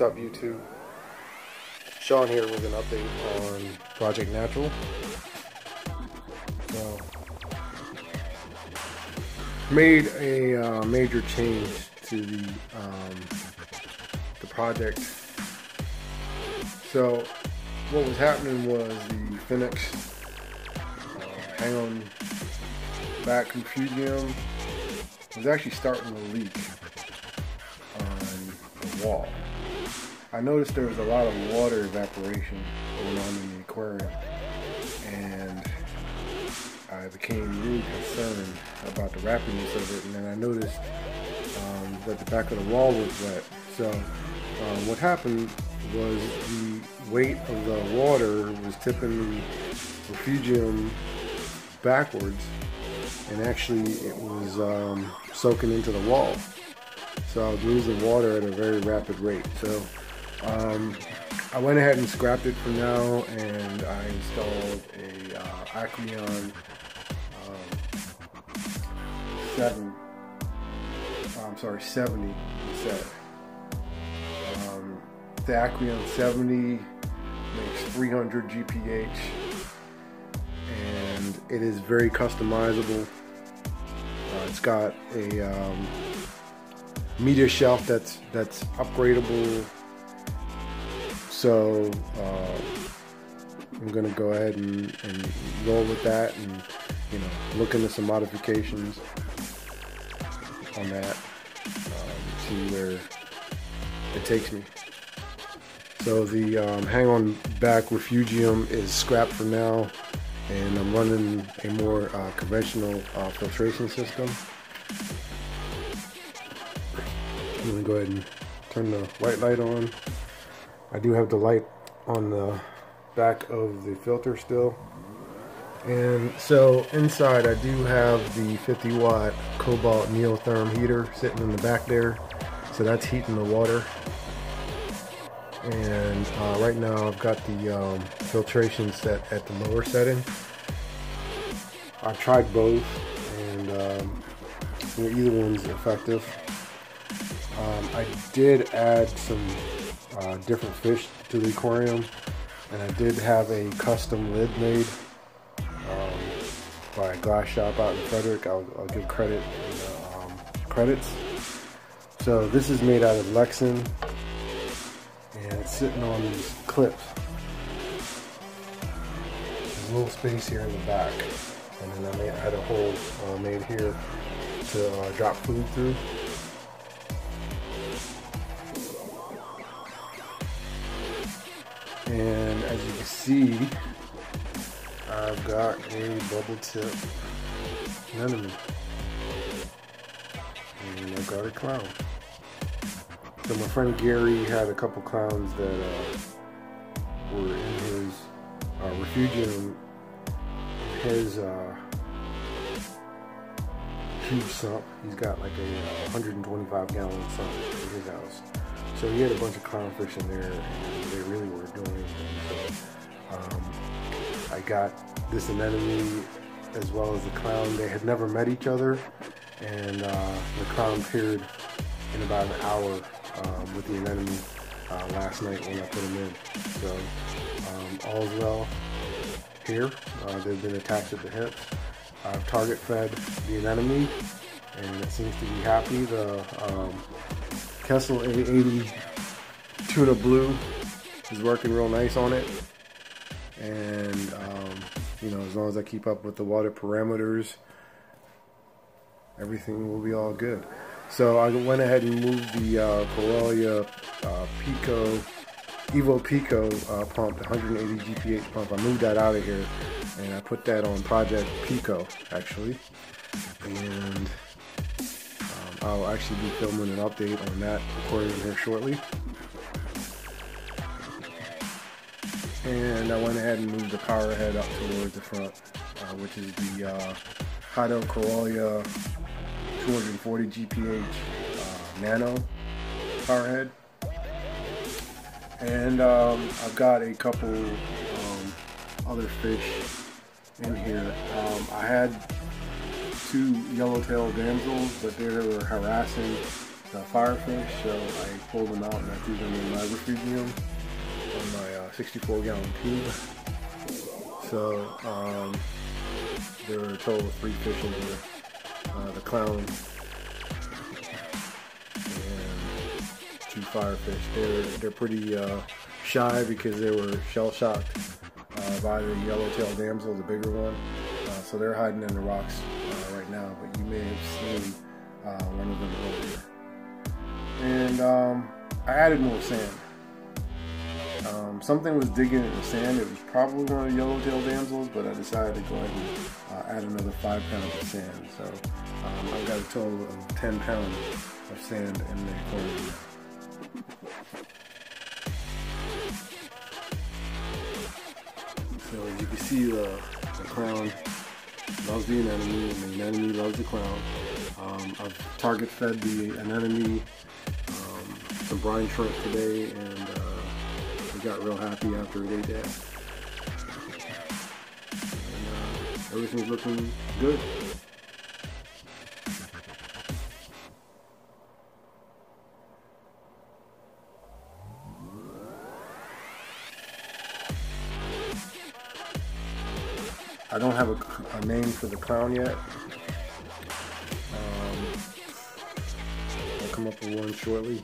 What's up, YouTube? Sean here with an update on Project Natural. So, made a major change to the project. So, what was happening was the Fenix Hang-On Back Computerium was actually starting to leak on the wall. I noticed there was a lot of water evaporation going on in the aquarium, and I became really concerned about the rapidness of it. And then I noticed that the back of the wall was wet. So what happened was the weight of the water was tipping the refugium backwards, and actually it was soaking into the wall. So I was losing water at a very rapid rate. So I went ahead and scrapped it for now, and I installed a Aquaclear 70 set. The Aquaclear 70 makes 300 GPH, and it is very customizable. It's got a media shelf that's upgradable. So I'm gonna go ahead and roll with that, and look into some modifications on that, see where it takes me. So the Hang-On Back refugium is scrapped for now, and I'm running a more conventional filtration system. I'm gonna go ahead and turn the white light on. I do have the light on the back of the filter still. And so inside I do have the 50-watt cobalt neotherm heater sitting in the back there. So that's heating the water. And right now I've got the filtration set at the lower setting. I've tried both, and either one's effective. I did add some different fish to the aquarium, and I did have a custom lid made by a glass shop out in Frederick. I'll give credit in the credits. So this is made out of Lexan, and it's sitting on these clips. There's a little space here in the back, and then I had a hole made here to drop food through. And as you can see, I've got a bubble tip anemone, and I've got a clown. So my friend Gary had a couple clowns that were in his refugium. His huge sump, he's got like a 125-gallon sump in his house. So he had a bunch of clownfish in there, and they really were doing anything. So I got this anemone as well as the clown. They had never met each other, and the clown appeared in about an hour with the anemone last night when I put him in. So all's well here. They've been attached at the hips. I've target fed the anemone, and it seems to be happy. The Kessil A80 Tuna Blue is working real nice on it, and as long as I keep up with the water parameters, everything will be all good. So I went ahead and moved the Koralia Pico Evo Pico pump, 180 GPH pump. I moved that out of here, and I put that on Project Pico actually, and I'll actually be filming an update on that aquarium here shortly. And I went ahead and moved the power head up towards the front, which is the Hydor Koralia 240 GPH Nano power head. And I've got a couple other fish in here. I had two yellowtail damsels, but they were harassing firefish, so I pulled them out and I threw them in my refrigerator on my 64-gallon tube. So there were a total of 3 fish in there. The clown and 2 firefish. They're pretty shy because they were shell-shocked by the yellow-tailed damsel, the bigger one. So they're hiding under rocks right now, but you may have seen one of them earlier. And I added more sand. Something was digging in the sand. It was probably one of the yellow-tailed damsels, but I decided to go ahead and add another 5 pounds of sand. So I've got a total of 10 pounds of sand in the aquarium. So you can see the clown loves the anemone, and the anemone loves the clown. I've target fed the anemone some brine shrimp today, and we got real happy after it ate that. And, everything's looking good. I don't have a name for the clown yet. I'll come up with one shortly.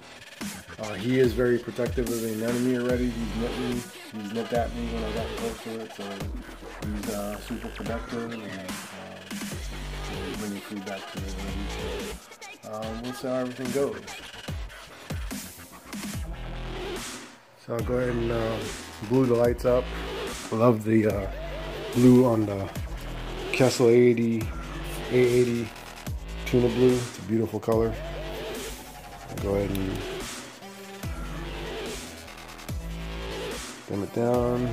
He is very protective of the anemone already. He's nipped at me when I got close to it, so he's super productive, and he's bringing food back to the anemone. So we'll see how everything goes. So I'll go ahead and blue the lights up. I love the blue on the Kessil A80 Tuna Blue. It's a beautiful color. I'll go ahead and dim it down.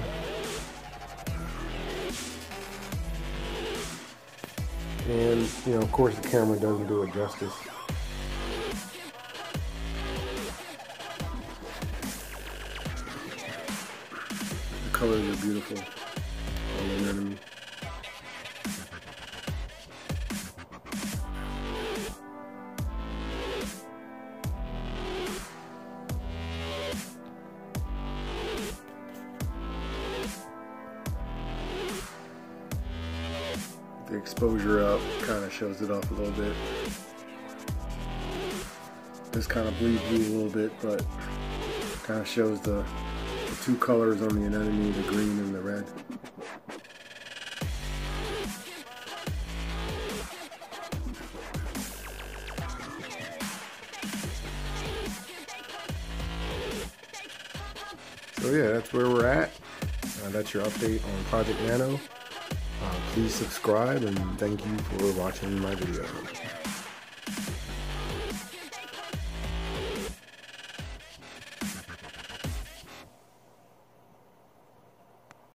And, you know, of course the camera doesn't do it justice. The colors are beautiful. The exposure up kind of shows it off a little bit. This kind of bleeds blue a little bit, but kind of shows the 2 colors on the anemone, the green and the red. So yeah, that's where we're at. That's your update on Project Nano. Please subscribe, and thank you for watching my video.